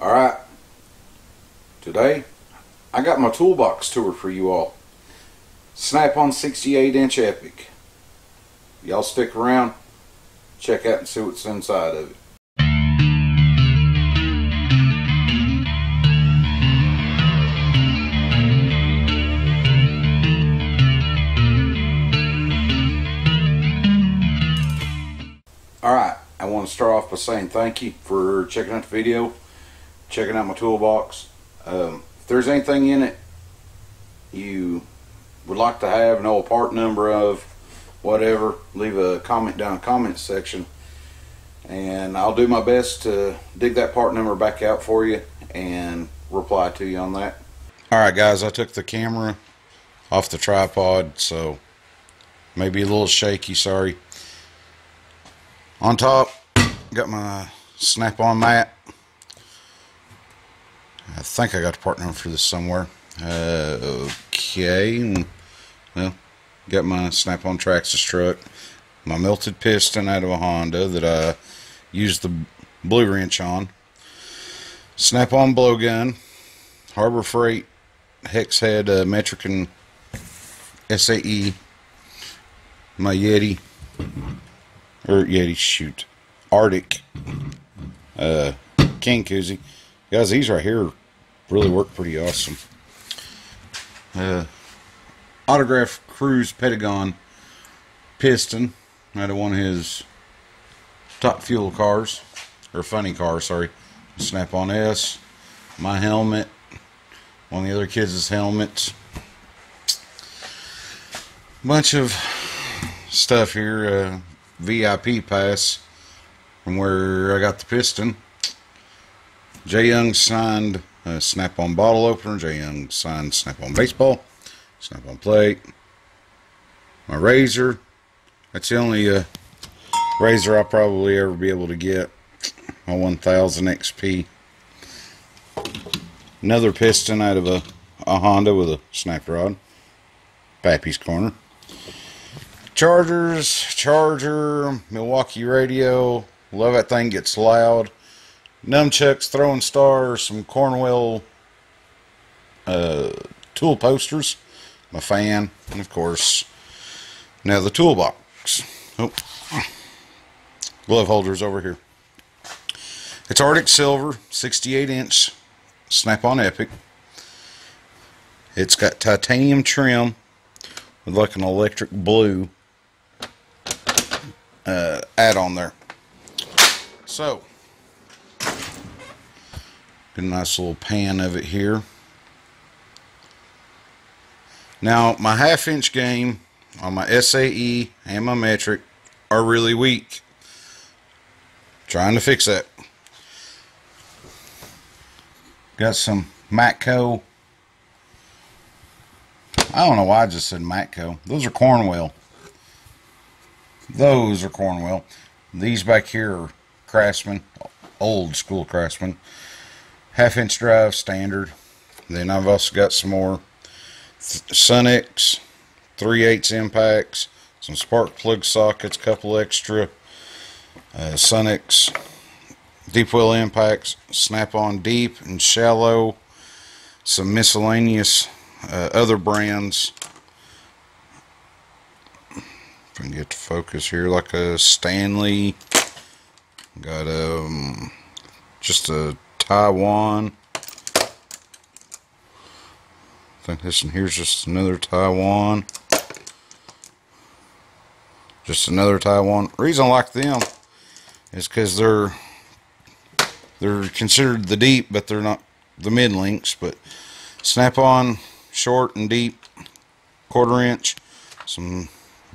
Alright, today I got my toolbox tour for you all. Snap-on 68-inch Epiq. Y'all stick around, check out and see what's inside of it. Alright, I want to start off by saying thank you for checking out the video, checking out my toolbox. If there's anything in it you would like to have, know a part number of, whatever, leave a comment down in the comment section and I'll do my best to dig that part number back out for you and reply to you on that. Alright guys, I took the camera off the tripod, so maybe a little shaky, sorry. On top, got my Snap-on mat. I think I got a part number for this somewhere. Okay, well, got my Snap-on Traxxas truck, my melted piston out of a Honda that I used the Blue Wrench on, Snap-on blowgun, Harbor Freight hex head metric and SAE, my Yeti, Arctic King Koozie. Guys, these right here really work pretty awesome. Autographed Cruz Pedregon piston out of one of his top fuel cars, or funny cars, sorry. Snap-on S, my helmet, one of the other kids' helmets. Bunch of stuff here. VIP pass from where I got the piston. Jay Young signed Snap-on bottle opener. Jay Young signed Snap-on baseball, Snap-on plate, my Razor. That's the only Razor I'll probably ever be able to get. My 1000 XP. Another piston out of a Honda with a snap rod. Pappy's Corner. Chargers, charger, Milwaukee radio. Love that thing, gets loud. Nunchucks, throwing stars, some Cornwell tool posters, my fan, and of course, now the toolbox. Oh, glove holders over here. It's Arctic Silver, 68-inch Snap-on Epiq. It's got titanium trim with like an electric blue add-on there. So, a nice little pan of it here. Now my half-inch game on my SAE and my metric are really weak. Trying to fix that. Got some Matco. I don't know why I just said Matco. Those are Cornwell. Those are Cornwell. These back here are Craftsman, old school Craftsman. Half-inch drive, standard. Then I've also got some more Sunex, 3/8 impacts, some spark plug sockets, couple extra Sunex deep well impacts, Snap-on deep and shallow, some miscellaneous other brands. If I can get to focus here, like a Stanley. Got just a Taiwan. I think this one here's just another Taiwan. Just another Taiwan. Reason I like them is because they're considered the deep, but they're not the mid links. But Snap-on short and deep, 1/4 inch, some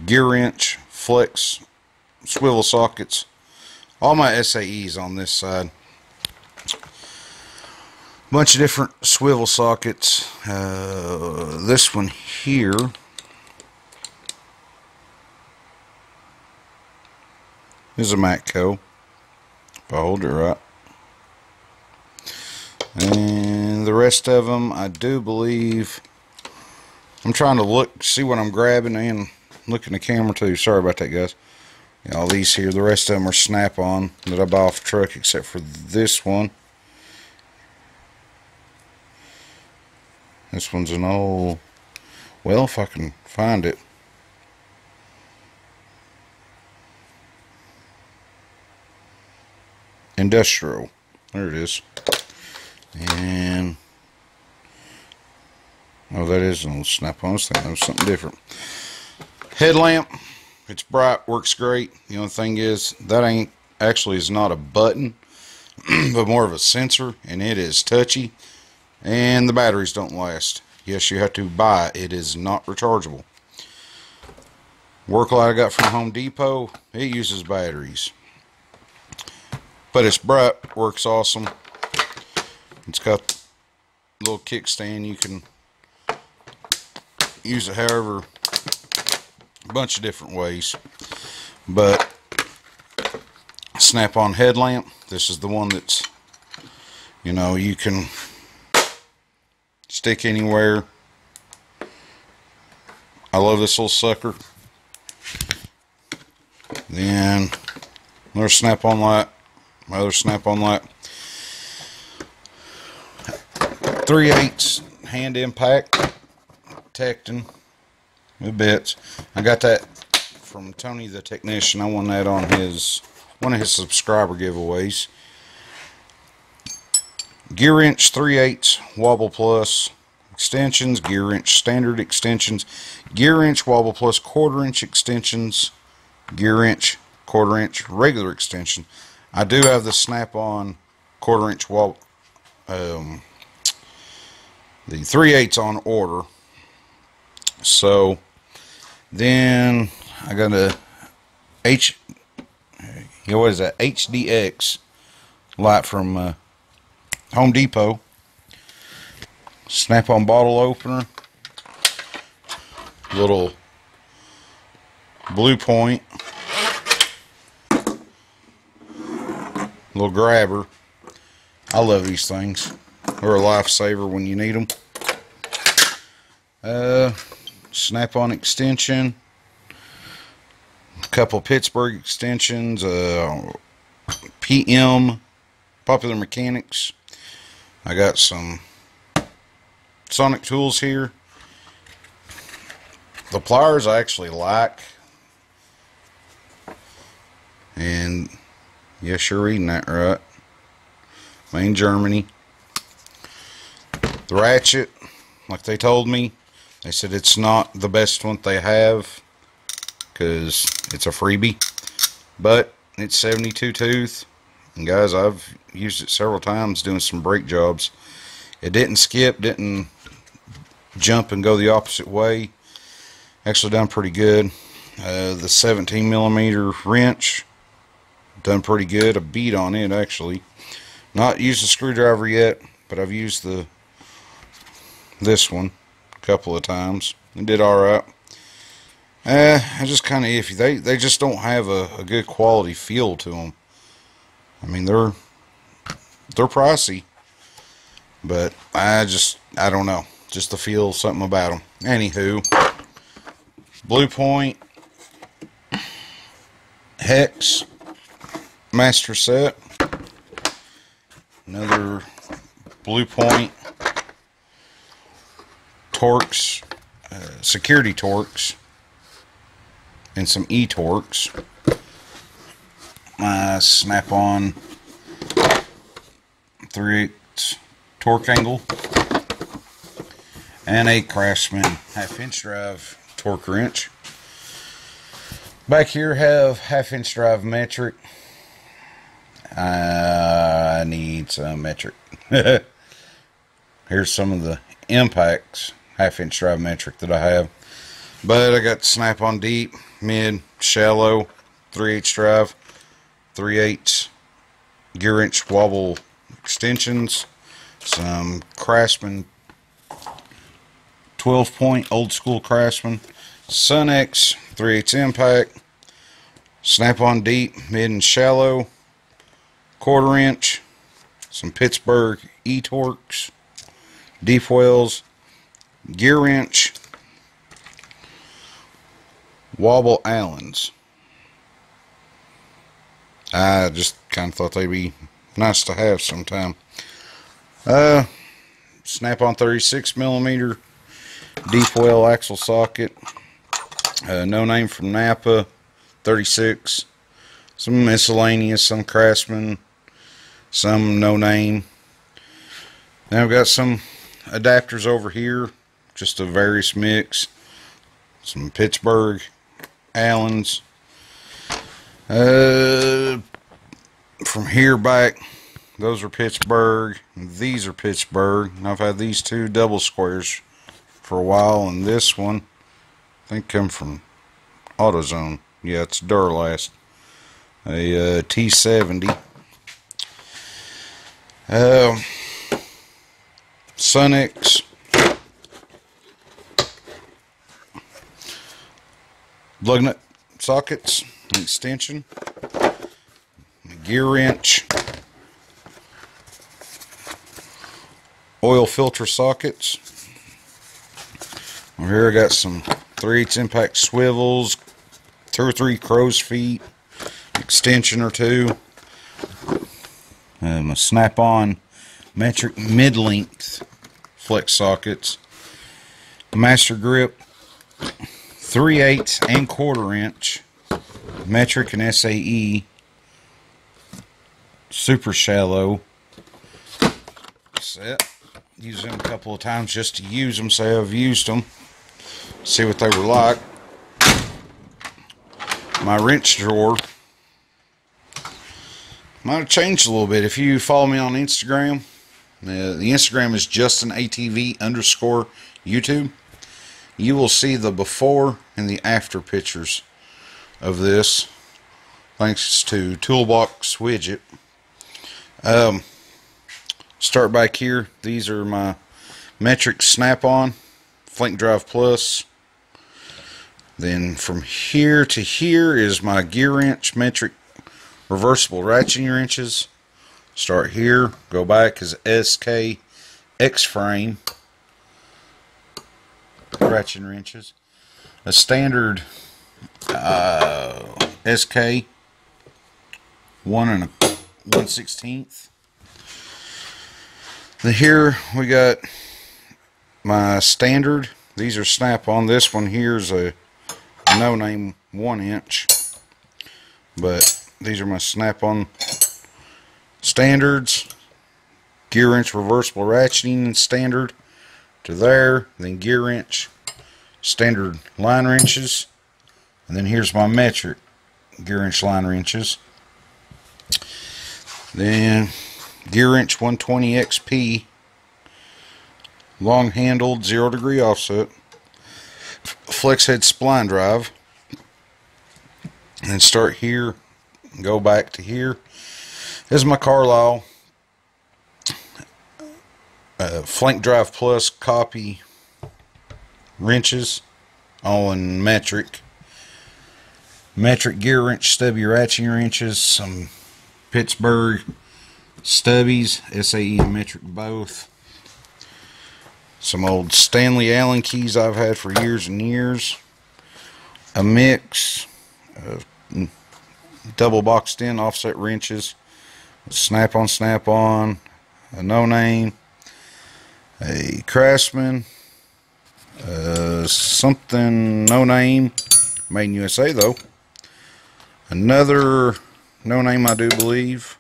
Gear Wrench, flex, swivel sockets. All my SAEs on this side. Bunch of different swivel sockets. This one here is a Matco, if I hold it right, and the rest of them I do believe, I'm trying to look, see what I'm grabbing and look in the camera too, sorry about that guys. Yeah, all these here, the rest of them are Snap-on that I bought off the truck except for this one This one's an old, well, if I can find it. Industrial. There it is. And oh, that is an old Snap-on. I was thinking that was something different. Headlamp. It's bright, works great. The only thing is that is not a button, but more of a sensor, and it is touchy. And the batteries don't last. Yes, you have to buy it. It is not rechargeable. Work light I got from Home Depot. It uses batteries, but it's bright, works awesome. It's got a little kickstand. You can use it however, a bunch of different ways. But Snap-on headlamp. This is the one that's, you know, you can stick anywhere. I love this little sucker. Then another Snap-on light. My other Snap-on light. 3/8 hand impact Tekton with bits. I got that from Tony the Technician. I won that on his one of his subscriber giveaways. Gear Wrench 3/8 Wobble Plus extensions, Gear Wrench standard extensions, Gear Wrench Wobble Plus quarter inch extensions, Gear Wrench quarter inch regular extension. I do have the Snap-on quarter inch wobble, the 3/8 on order. So then I got a HDX light from Home Depot. Snap-on bottle opener, little Blue Point, little grabber. I love these things. They're a lifesaver when you need them. Snap-on extension, a couple Pittsburgh extensions, PM, Popular Mechanics. I got some Sonic tools here. The pliers I actually like. And yes, you're reading that right. Made in Germany. The ratchet, like they told me, they said it's not the best one they have because it's a freebie, but it's 72 tooth. And guys, I've used it several times doing some brake jobs. It didn't skip, didn't jump and go the opposite way. Actually done pretty good. The 17 millimeter wrench, done pretty good. A beat on it actually. Not used the screwdriver yet, but I've used this one a couple of times. It did all right. I just kind of iffy. They just don't have a good quality feel to them. I mean, they're pricey, but I don't know, just the feel, something about them. Anywho, Blue Point Hex master set, another Blue Point Torx, security Torx, and some E-Torx. My Snap-on 3/8 torque angle and a Craftsman 1/2 inch drive torque wrench. Back here have 1/2 inch drive metric. I need some metric. Here's some of the impacts 1/2 inch drive metric that I have, but I got Snap-on deep, mid, shallow 3/8 drive, 3/8 Gear Wrench wobble extensions, some Craftsman 12-point old school Craftsman, Sunex 3/8 impact, Snap-on deep, mid and shallow, quarter inch, some Pittsburgh E-Torx, deep wells, Gear Wrench, wobble Allens. I just kind of thought they'd be nice to have sometime. Snap-on 36mm deep well axle socket, no name from Napa, 36, some miscellaneous, some Craftsman, some no name. Now I've got some adapters over here, just a various mix, some Pittsburgh, Allen's. From here back, those are Pittsburgh, these are Pittsburgh. And I've had these two double squares for a while, and this one I think come from AutoZone. Yeah, it's Duralast, a T70. Sunex, lug nut sockets, an extension, a gear wrench, oil filter sockets. Over here I got some 3/8 impact swivels, 2 or 3 crow's feet, extension or two, a Snap-on metric mid-length flex sockets, master grip, 3/8 and 1/4 inch metric and SAE, super shallow set. Used them a couple of times just to use them, so I've used them, see what they were like. My wrench drawer might have changed a little bit. If you follow me on Instagram, the Instagram is JustinATV_YouTube. You will see the before and the after pictures of this, thanks to Toolbox Widget. Start back here. These are my metric Snap-on Flank Drive Plus. Then from here to here is my gear wrench, metric reversible ratcheting wrenches. Start here, go back is SK X-frame ratcheting wrenches, a standard SK 1 1/16. Then here we got my standard. These are Snap-on. This one here's a no name 1 inch, but these are my Snap-on standards. Gear wrench reversible ratcheting standard to there, then gear wrench, standard line wrenches, and then here's my metric gear wrench line wrenches. Then gear wrench 120 XP, long handled 0° offset, flex head spline drive, and then start here, go back to here. This is my Carlisle Flank Drive Plus copy wrenches, all in metric. Metric gear wrench, stubby ratcheting wrenches, some Pittsburgh stubbies, SAE and metric both. Some old Stanley Allen keys I've had for years and years. A mix of double boxed in offset wrenches, Snap-on, Snap-on, a no name, a Craftsman, something no name, made in USA though, another no name I do believe,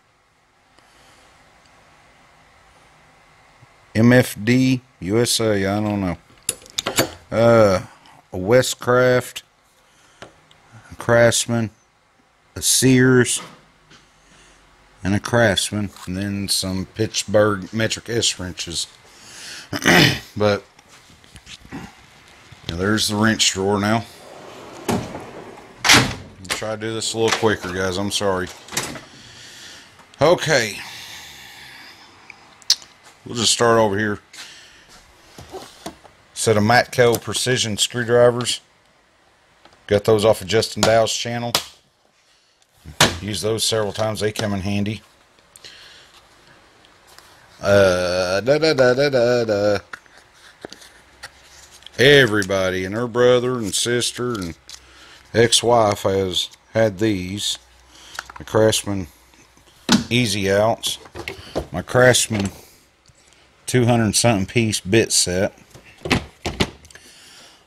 MFD USA, I don't know, a Westcraft, a Craftsman, a Sears, and a Craftsman, and then some Pittsburgh metric S wrenches. But there's the wrench drawer. Now I'll try to do this a little quicker, guys, I'm sorry. Okay, we'll just start over here. Set of Matco precision screwdrivers, got those off of Justin Dow's channel, use those several times, they come in handy. Everybody and her brother and sister and ex-wife has had these. The Craftsman Easy Outs, my Craftsman 200-something piece bit set.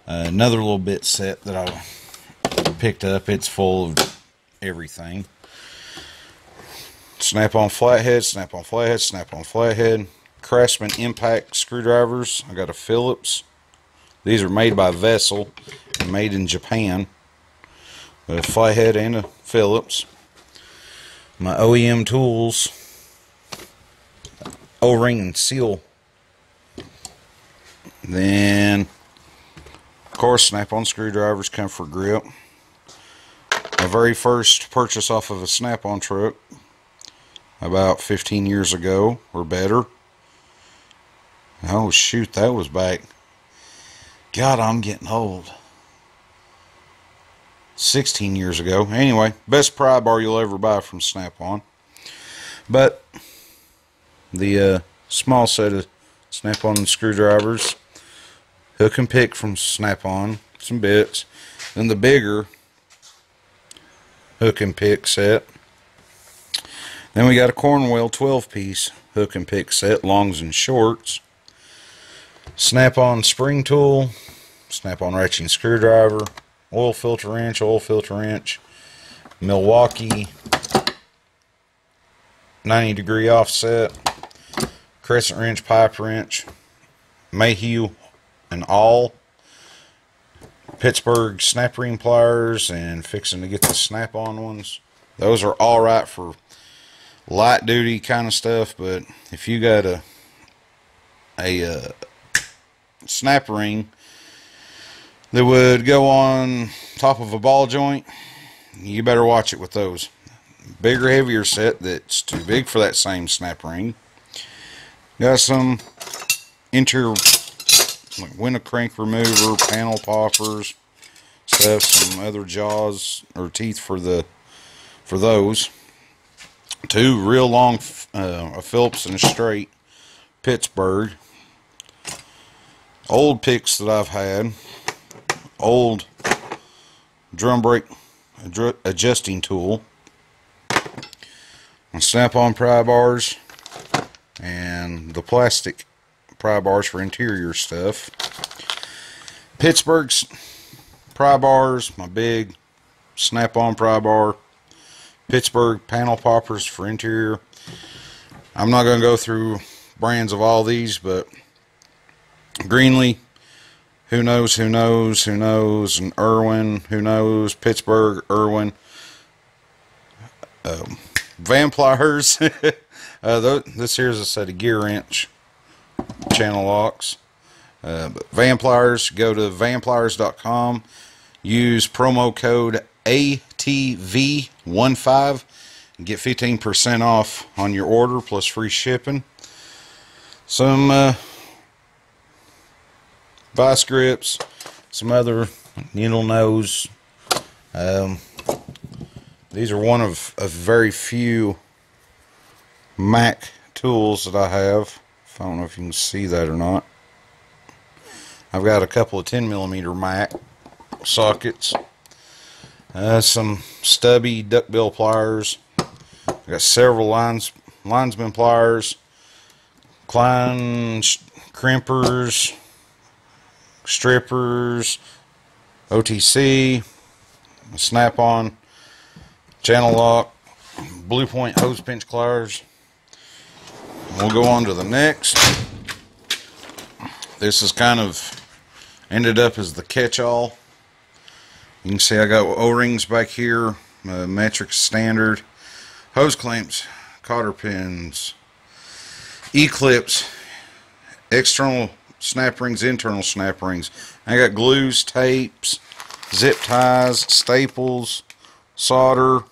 Another little bit set that I picked up. It's full of everything. Snap-on flathead, Snap-on flathead, Snap-on flathead. Craftsman impact screwdrivers. I got a Phillips. These are made by Vessel and made in Japan. A flathead and a Phillips. My OEM tools. O-ring and seal. Then, of course, Snap-on screwdrivers, comfort grip. My very first purchase off of a Snap-on truck about 15 years ago or better. Oh shoot, that was back. God, I'm getting old. 16 years ago. Anyway, best pry bar you'll ever buy from Snap-on. But the small set of Snap-on screwdrivers, hook and pick from Snap-on, some bits, and the bigger hook and pick set. Then we got a Cornwell 12-piece hook and pick set, longs and shorts. Snap-on spring tool, Snap-on ratcheting screwdriver, oil filter wrench, Milwaukee 90-degree offset, crescent wrench, pipe wrench, Mayhew and all, Pittsburgh snap ring pliers, and fixing to get the Snap-on ones. Those are all right for light duty kind of stuff, but if you got a snap ring that would go on top of a ball joint, you better watch it with those. Bigger, heavier set that's too big for that same snap ring. Got some interior, like window crank remover, panel poppers, stuff, some other jaws or teeth for those. Two real long, a Phillips and a straight Pittsburgh. Old picks that I've had, old drum brake adjusting tool, and Snap-on pry bars, and the plastic pry bars for interior stuff. Pittsburgh's pry bars, my big Snap-on pry bar, Pittsburgh panel poppers for interior. I'm not going to go through brands of all these, but Greenlee, who knows, who knows, who knows, and Irwin, who knows, Pittsburgh, Irwin, Vampires. This here's a set of Gear Wrench channel locks. But Vampires, go to vampires.com, use promo code ATV15 and get 15% off on your order plus free shipping. Some vice grips, some other needle nose. These are one of very few Mac tools that I have. I don't know if you can see that or not. I've got a couple of 10mm Mac sockets. Some stubby duckbill pliers. I've got several linesman pliers, Klein crimpers, strippers, OTC, Snap-on channel lock, Blue Point hose pinch pliers. We'll go on to the next. This is kind of ended up as the catch-all. You can see I got O-rings back here, metric standard, hose clamps, cotter pins, E-clips, external snap rings, internal snap rings. I got glues, tapes, zip ties, staples, solder,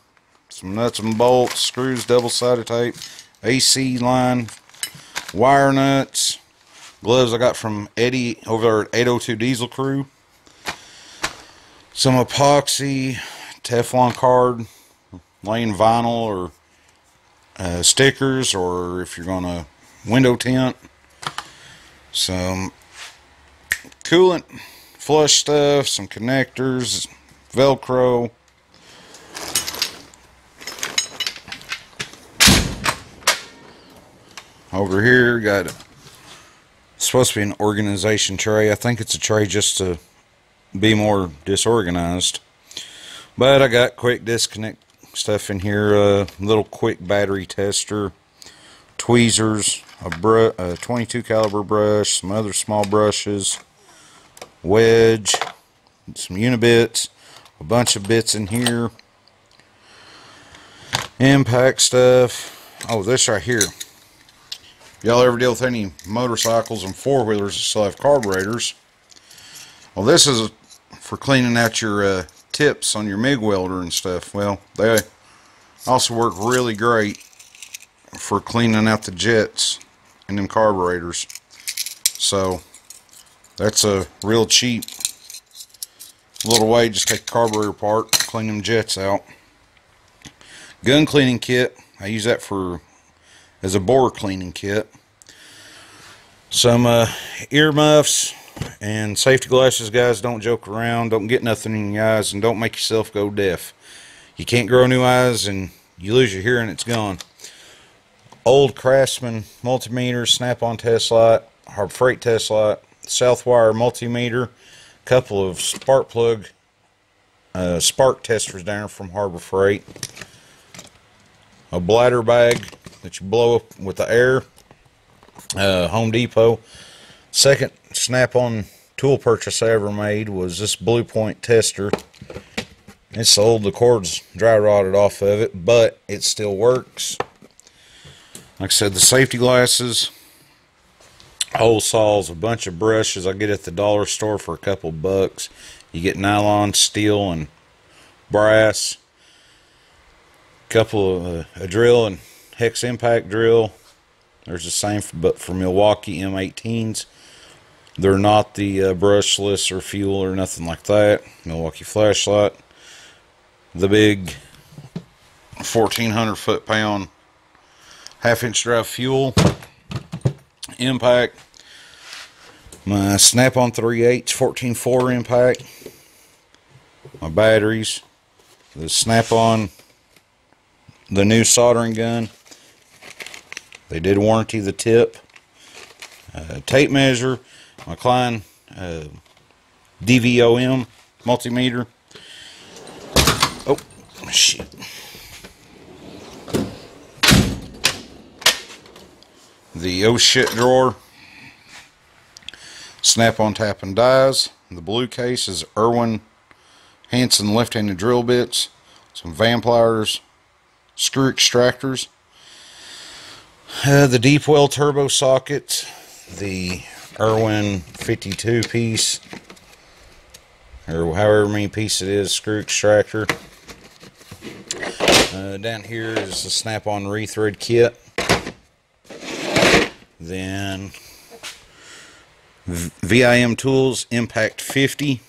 some nuts and bolts, screws, double-sided tape, AC line, wire nuts, gloves I got from Eddie over at 802 Diesel Crew. Some epoxy, Teflon card, laying vinyl or stickers, or if you're going to window tint. Some coolant flush stuff, some connectors, Velcro. Over here, got It's supposed to be an organization tray. I think it's a tray just to be more disorganized. But I got quick disconnect stuff in here, a little quick battery tester, tweezers, a 22 caliber brush, some other small brushes, wedge, some unibits, a bunch of bits in here, impact stuff. Oh, this right here, y'all ever deal with any motorcycles and four-wheelers that still have carburetors? Well, this is for cleaning out your tips on your MIG welder and stuff. Well, they also work really great for cleaning out the jets and them carburetors. So that's a real cheap little way, just take the carburetor apart, clean them jets out. Gun cleaning kit, I use that for as a bore cleaning kit. Some earmuffs and safety glasses. Guys, don't joke around, don't get nothing in your eyes, and don't make yourself go deaf. You can't grow new eyes, and you lose your hearing, it's gone. Old Craftsman multimeter, Snap-on test light, Harbor Freight test light, Southwire multimeter, couple of spark plug spark testers down from Harbor Freight, a bladder bag that you blow up with the air, Home Depot. Second Snap-on tool purchase I ever made was this Blue Point tester. It's old, the cords dry rotted off of it, but it still works. Like I said, the safety glasses, hole saws, a bunch of brushes I get at the dollar store for a couple bucks. You get nylon, steel, and brass. Couple of a drill and hex impact drill. There's the same, but for Milwaukee M18s. They're not the brushless or fuel or nothing like that. Milwaukee flashlight. The big 1,400 foot-pound half-inch drive fuel. Impact. My Snap-on 3/8 14.4 impact. My batteries. The Snap-on, the new soldering gun. They did warranty the tip. Tape measure. My Klein DVOM multimeter. Oh, shit. The oh shit drawer. Snap-on tap and dies. The blue case is Irwin Hanson left-handed drill bits. Some Vampires screw extractors. The deep well turbo sockets. The Irwin 52 piece, or however many piece it is, screw extractor. Down here is the Snap-on rethread kit. Then VIM tools, impact 50.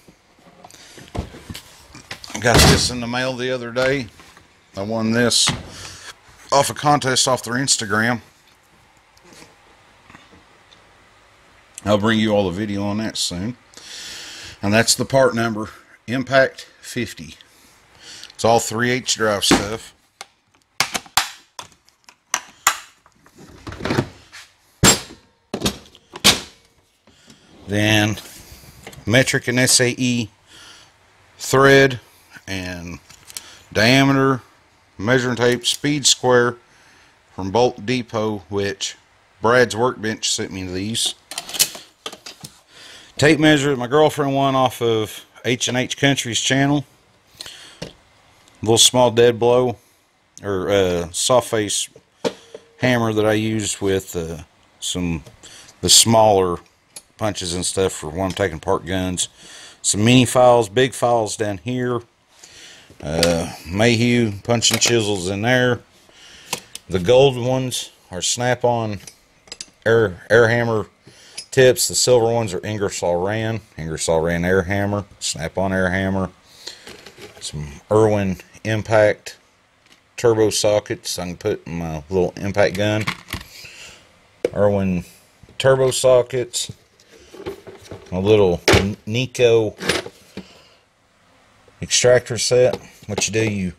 I got this in the mail the other day. I won this off a contest off their Instagram. I'll bring you all the video on that soon. And that's the part number, Impact 50. It's all 3/8 drive stuff. Then metric and SAE thread and diameter, measuring tape, speed square from Bolt Depot, which Brad's Workbench sent me these. Tape measure, my girlfriend won off of H&H Country's channel. Little small dead blow, or soft face hammer that I use with the smaller punches and stuff for when I'm taking apart guns. Some mini files, big files down here. Mayhew punching chisels in there. The gold ones are Snap-on air hammer tips. The silver ones are Ingersoll Rand air hammer, Snap-on air hammer, some Irwin impact turbo sockets I can put in my little impact gun, Irwin turbo sockets, my little Nico extractor set. What you do,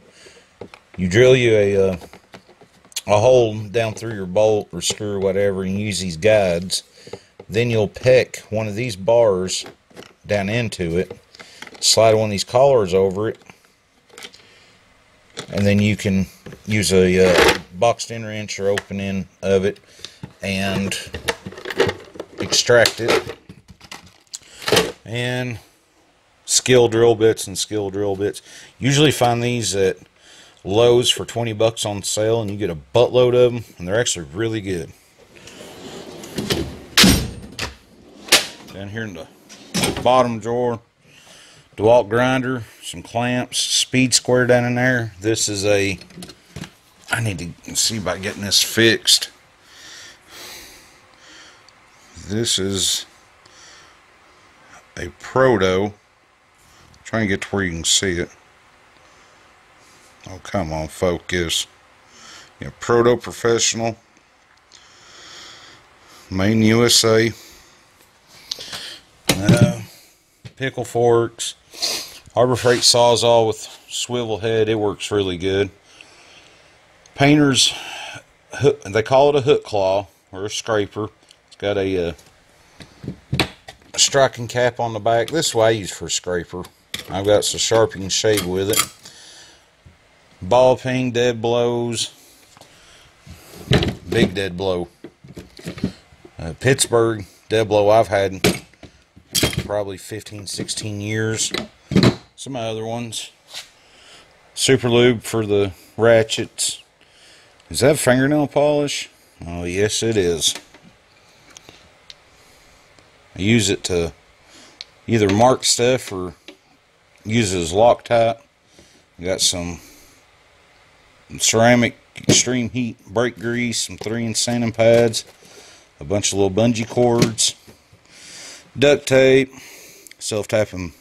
you drill you a hole down through your bolt or screw or whatever, and use these guides. Then you'll pick one of these bars down into it, slide one of these collars over it, and then you can use a boxed in wrench or open end of it and extract it. And skill drill bits and skill drill bits. Usually find these at Lowe's for 20 bucks on sale, and you get a buttload of them, and they're actually really good. Down here in the bottom drawer, DeWalt grinder, some clamps, speed square down in there. This is a, I need to see about getting this fixed. This is a Proto. Trying to get to where you can see it. Oh, come on, focus. Yeah, Proto Professional, Maine, USA. Pickle forks, Harbor Freight sawzall with swivel head. It works really good. Painter's hook, they call it a hook claw or a scraper. It's got a striking cap on the back. This is what I use for a scraper. I've got some sharp you can shave with it. Ball peen, dead blows, big dead blow. Pittsburgh dead blow I've had probably 15-16 years. Some other ones. Super lube for the ratchets. Is that fingernail polish? Oh yes it is. I use it to either mark stuff or use it as Loctite. Got some ceramic extreme heat brake grease, some 3-inch sanding pads, a bunch of little bungee cords, duct tape, self-tapping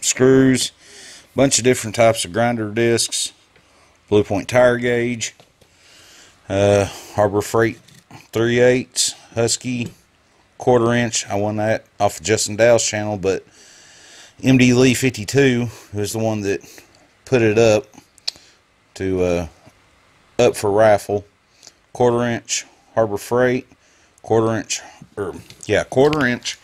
screws, bunch of different types of grinder discs, Blue Point tire gauge, Harbor Freight 3/8 Husky 1/4 inch. I won that off of Justin Dow's channel, but MD Lee 52 was the one that put it up to up for raffle. 1/4 inch Harbor Freight, 1/4 inch, or yeah, 1/4 inch.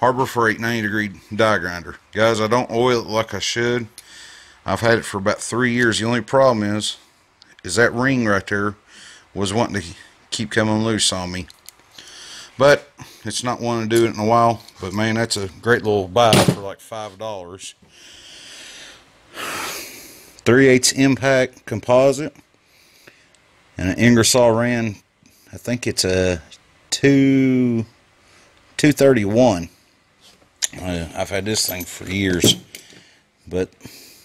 Harbor Freight 90-degree die grinder. Guys, I don't oil it like I should. I've had it for about 3 years. The only problem is that ring right there was wanting to keep coming loose on me. But it's not wanting to do it in a while. But man, that's a great little buy for like $5. 3/8 impact composite. And an Ingersoll Rand, I think it's a 231. I've had this thing for years, but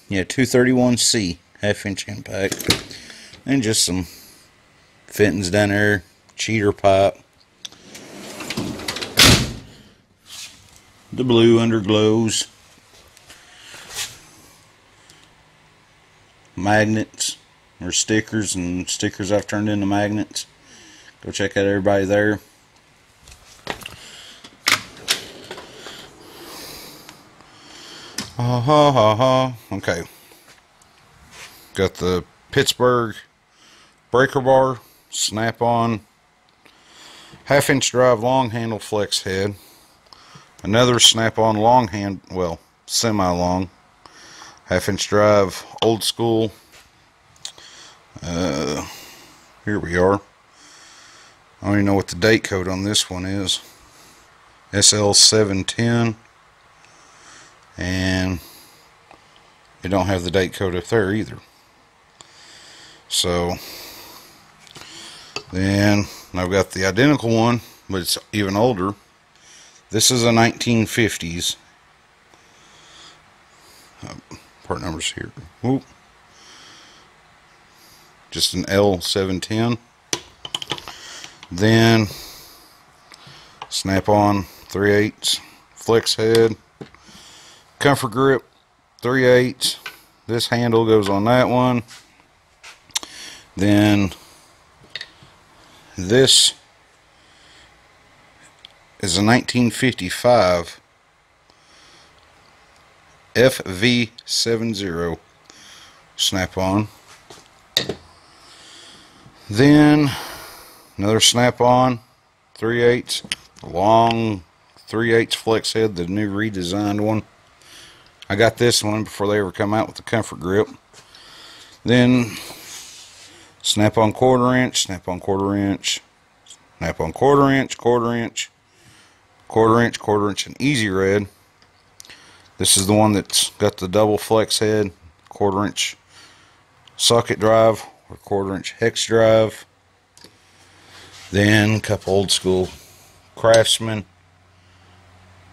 yeah, 231C 1/2 inch impact, and just some fittings down there, cheater pipe, the blue underglows, magnets or stickers, and stickers I've turned into magnets. Go check out everybody there. Okay, got the Pittsburgh breaker bar, Snap-on 1/2 inch drive long handle flex head, another Snap-on long hand, well, semi-long 1/2 inch drive old school. Here we are. I don't even know what the date code on this one is. SL710. And it don't have the date code up there either. So then I've got the identical one, but it's even older. This is a 1950s. Part number's here. Whoop. Just an L710. Then Snap-on 3/8 flex head. Comfort grip 3/8. This handle goes on that one. Then this is a 1955 FV70 Snap-on. Then another Snap-on 3/8 long 3/8 flex head, the new redesigned one. I got this one before they ever come out with the comfort grip. Then Snap-on quarter inch, Snap-on quarter inch, Snap-on quarter inch, quarter inch, quarter inch, quarter inch, and Easy Red. This is the one that's got the double flex head, quarter inch socket drive or quarter inch hex drive. Then a couple old school Craftsman,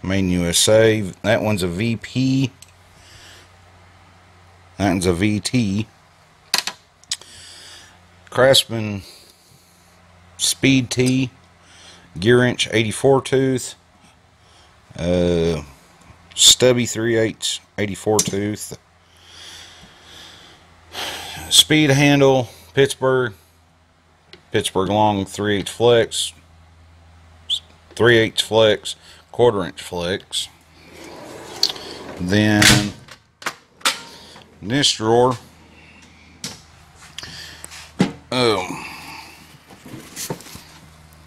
Main USA. That one's a VP. That one's a VT. Craftsman Speed T, Gear Wrench 84 tooth, Stubby 3/8 84 tooth, Speed Handle Pittsburgh, Pittsburgh long 3/8 flex, 3/8 flex, quarter inch flex. Then in this drawer,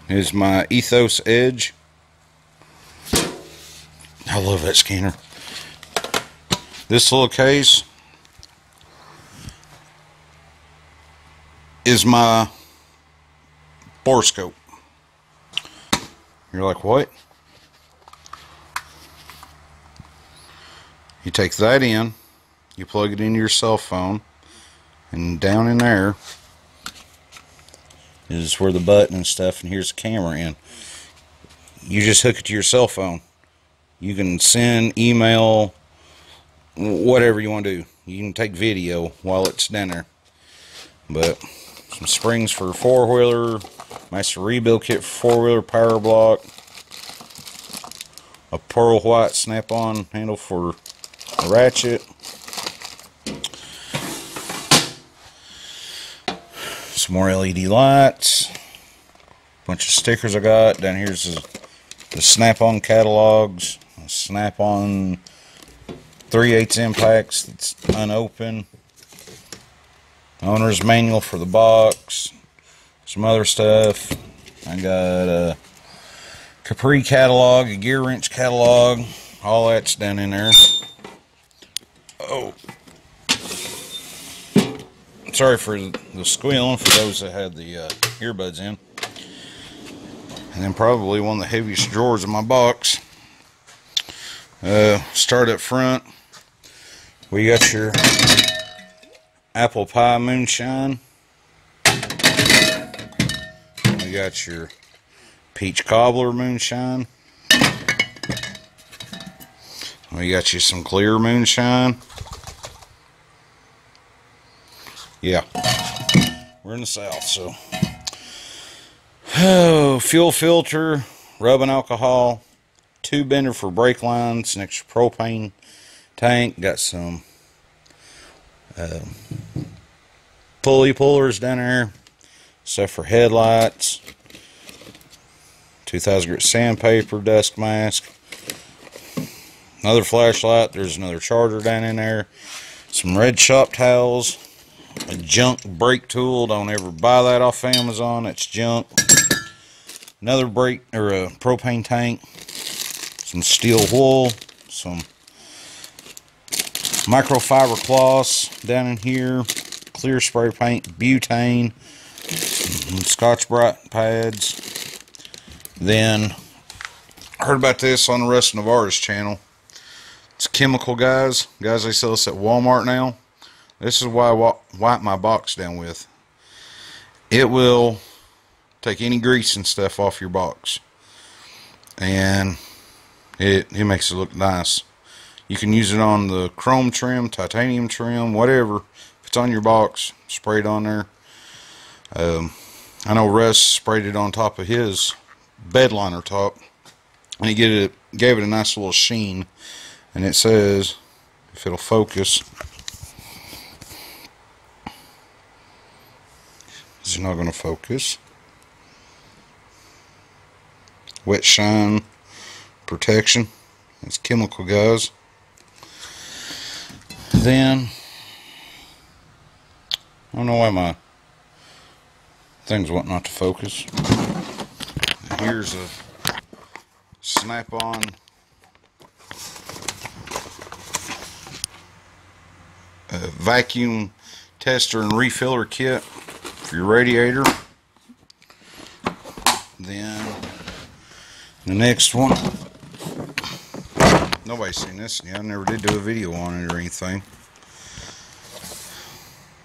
is my Ethos Edge. I love that scanner. This little case is my borescope. You're like, what? You take that in, you plug it into your cell phone, and down in there is where the button and stuff, and here's the camera in. You just hook it to your cell phone. You can send, email, whatever you want to do. You can take video while it's down there. But some springs for four-wheeler, master rebuild kit for four-wheeler, power block, a pearl white Snap-on handle for a ratchet, some more LED lights, bunch of stickers I got. Down here's the Snap-on catalogs, Snap-on 3/8 impacts that's unopened, owner's manual for the box, some other stuff. I got a Capri catalog, a Gear Wrench catalog, all that's down in there. Oh, sorry for the squealing for those that had the earbuds in. And then probably one of the heaviest drawers in my box. Start up front. We got your apple pie moonshine. We got your peach cobbler moonshine. We got you some clear moonshine. Yeah, we're in the South, so. Oh, fuel filter, rubbing alcohol, tube bender for brake lines, an extra propane tank, got some pulley pullers down there, stuff for headlights, 2000 grit sandpaper, dust mask, another flashlight, there's another charger down in there, some red shop towels, a junk brake tool. Don't ever buy that off Amazon, it's junk. Another brake or a propane tank, some steel wool, some microfiber cloths down in here, clear spray paint, butane, Scotch Brite pads. Then I heard about this on the Russ Navarro's channel. It's chemical guys, they sell this at Walmart now. This is why I wipe my box down with. It will take any grease and stuff off your box. And it makes it look nice. You can use it on the chrome trim, titanium trim, whatever. If it's on your box, spray it on there. I know Russ sprayed it on top of his bed liner top. And he gave it a nice little sheen. And it says, if it'll focus... It's not going to focus. Wet shine protection. That's chemical, guys. Then I don't know why my things want not to focus. Here's a Snap-on. A vacuum tester and refiller kit for your radiator. Then the next one, nobody's seen this. Yeah, I never did do a video on it or anything.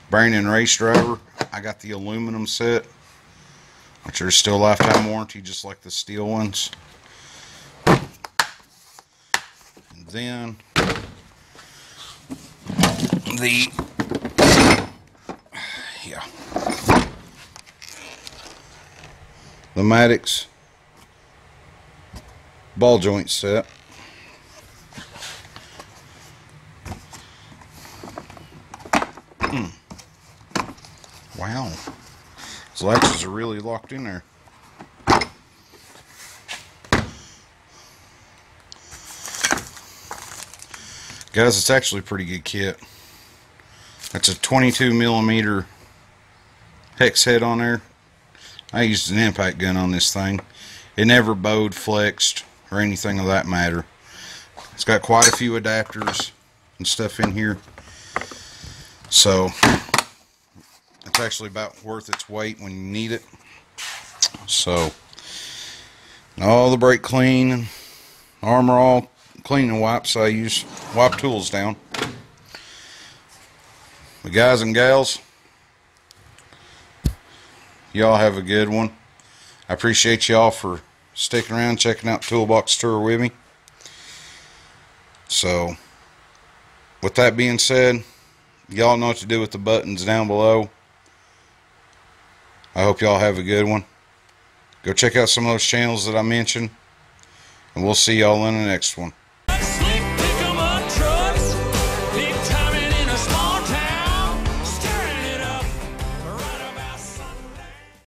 Brain and race driver. I got the aluminum set, which are still lifetime warranty, just like the steel ones. And then the Maddox ball joint set. Wow, those latches are really locked in there. Guys, it's actually a pretty good kit. That's a 22mm hex head on there. I used an impact gun on this thing. It never bowed, flexed, or anything of that matter. It's got quite a few adapters and stuff in here, so it's actually about worth its weight when you need it. So, and all the brake clean, armor all cleaning wipes. I use wipe tools down. But guys and gals, y'all have a good one. I appreciate y'all for sticking around, checking out Toolbox Tour with me. So, with that being said, y'all know what to do with the buttons down below. I hope y'all have a good one. Go check out some of those channels that I mentioned, and we'll see y'all in the next one.